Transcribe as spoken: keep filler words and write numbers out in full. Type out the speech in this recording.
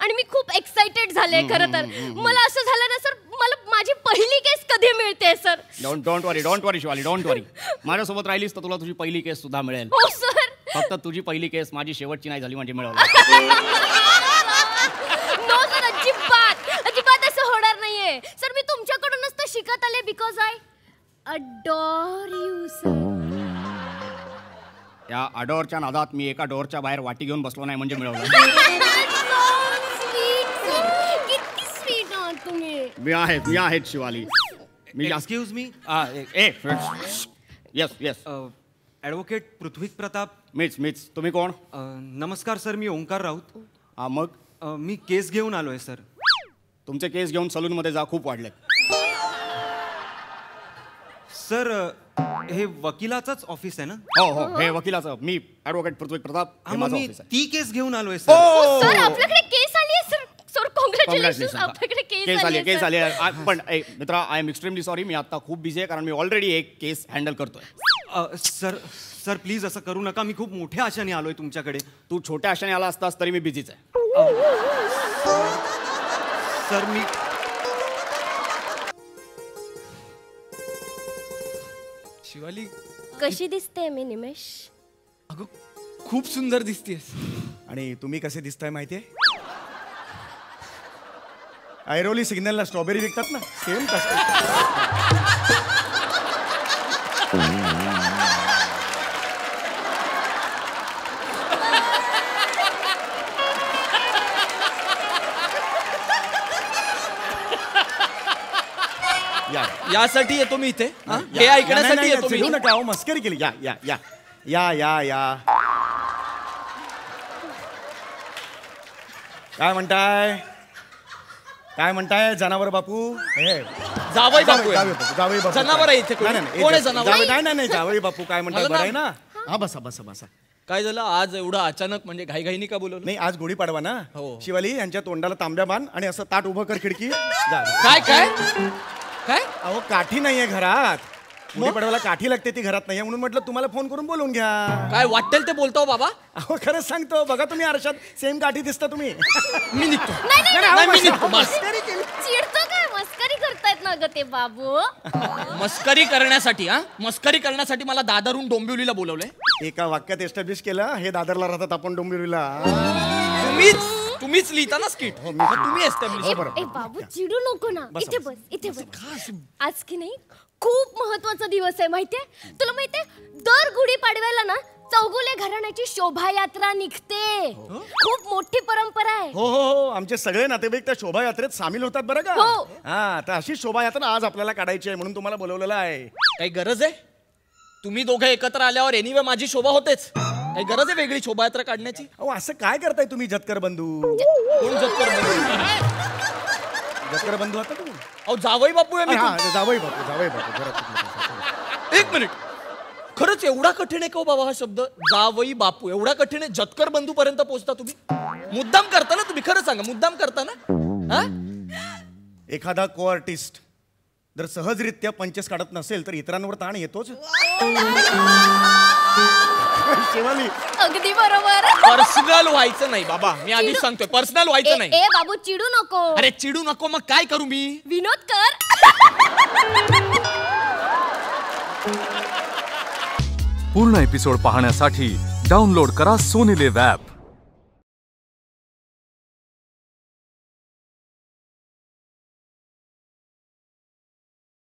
आणि मी खूप एक्साइटेड झाले खरं तर. मला असं झालं ना सर मला माझी पहिली केस कधी मिळते sir. Don't don't worry don't worry Shivali don't worry. माझ्या सोबत राहिलीस तर तुला तुझी पहिली केस सुद्धा मिळेल. हो सर. फक्त तुझी पहिली केस माझी शेवटची नाही झाली म्हणजे मिळवलं. सर मी तुमच्याकडूनच तर शिकत आले because I adore you sir. या अडोरच्या नादात मी एका डोरच्या बाहेर वाटी घेऊन बसलो नाही म्हणजे मिळवलं. किती स्वीट आहात तुम्ही. मी आहे मी आहे शिवाली. मी एक्सक्यूज मी ए yes yes advocate Prithvik Pratap. मीच मीच. तुम्ही कोण. नमस्कार सर मी ओंकार राऊत. हां मग मी केस घेऊन आलो आहे सर. तुमचे केस घेऊन सलून मध्ये जा खूप वाढले सर. हे वकिलाचंच ऑफिस आहे ना. हो हो हे वकिलाचं. मी ॲडव्होकेट पृथ्वीक प्रताप हे माझं ऑफिस आहे. ती केस घेऊन आलोय सर. सर आपल्याकडे केस आली आहे सर. सर काँग्रॅच्युलेशन्स आपल्याकडे केस आली आहे. केस आली आहे पण मित्रा आय एम एक्स्ट्रीमली सॉरी मी आता खूप बिझी आहे कारण मी ऑलरेडी एक केस हँडल करतोय. सर सर प्लीज असं करू नका. मी खूप मोठ्या आशाने आलोय तुमच्याकडे. तू छोट्या आशाने आला असतास तरी मी बिझीच आहे सर. मी शिवाली कशी दिसते मी निमेश. अगं खूप सुंदर दिसतेस. आणि तुम्ही कसे दिसताय माहिती आहे. ऐरोली सिग्नलला स्ट्रॉबेरी विकतात ना सेम तसं. यासाठी येतो मी इथे. हे ऐकण्यासाठी येतो मी. नका हो मस्करी केली. या या या या या या. काय म्हणताय काय म्हणताय जनावर बापू. जावई बापू जावई बापू जनावर आहे इथे. कोण आहे जनावर. नाही नाही जावई बापू काय म्हणताय बरं आहे ना. हा बसा बसा बसा. काय झालं आज एवढं अचानक म्हणजे घाईघाईनी का बोलवलं. नाही आज गुढी पाडवा ना. शिवाली यांच्या तोंडाला तांब्या बांध आणि असं ताट उभं कर खिडकी. काय काय काय. अहो काठी नाहीये घरात. गुढीपाडव्याला काठी लागते ती घरात नाहीये म्हणून म्हटलं तुम्हाला फोन करून बोलवून घ्या. काय वाटेल ते बोलतो बाबा. अहो खरंच सांगतो बघा तुम्ही आरशात सेम काठी दिसता तुम्ही. मी निघतो. मस्करी करतायत ना ग ते बाबू. मस्करी करण्यासाठी हा मस्करी करण्यासाठी मला दादरून डोंबिवलीला बोलवलंय. एका वाक्यात एस्टॅब्लिश केलं हे दादरला राहतात आपण डोंबिवलीला. तुम्हीच लिहिता ना स्किट. तुम्ही एस्टॅब्लिश. बाबू चिडू नको ना. इथे बस इथे बस. आज की नाही खूप महत्वाचा दिवस आहे माहितीये. तुला माहितीये दर गुढी पाडव्याला ना चौगुले घराण्याची शोभायात्रा निघते. खूप मोठी परंपरा आहे. हो हो हो आमचे सगळे नातेवाईक त्या शोभायात्रेत सामील होतात बरं का. हा तर अशी शोभायात्रा आज आपल्याला काढायची आहे म्हणून तुम्हाला बोलवलेलं आहे. काही गरज आहे. तुम्ही दोघे एकत्र आल्यावर एनिवे माझी शोभा होतेच. काही गरज आहे वेगळी शोभायात्रा काढण्याची. अहो असं काय करताय तुम्ही जतकर बंधू. कोण जतकर बंधू. जतकर बंधू आता तुम्ही. अहो जावई बापू आहे मी. जावई बापू जावई बापू. एक मिनिट खरंच एवढा कठीण आहे का बाबा हा शब्द जावई बापू. एवढा कठीण आहे जतकर बंधू पर्यंत पोहोचता तुम्ही. मुद्दाम करता ना तुम्ही. खरं सांगा मुद्दाम करता ना. हा एखादा को आर्टिस्ट जर सहजरित्या पंचेस काढत नसेल तर इतरांवर ताण येतोच. शिवाली अगदी बरोबर. पर्सनल व्हायचं नाही बाबा. मी आधीच सांगतोय पर्सनल व्हायचं नाही. ए बाबू चिडू नको. अरे चिडू नको मग काय करू मी. विनोद कर. पूर्ण एपिसोड पाहण्यासाठी डाउनलोड करा सोनी लाईव्ह ॲप.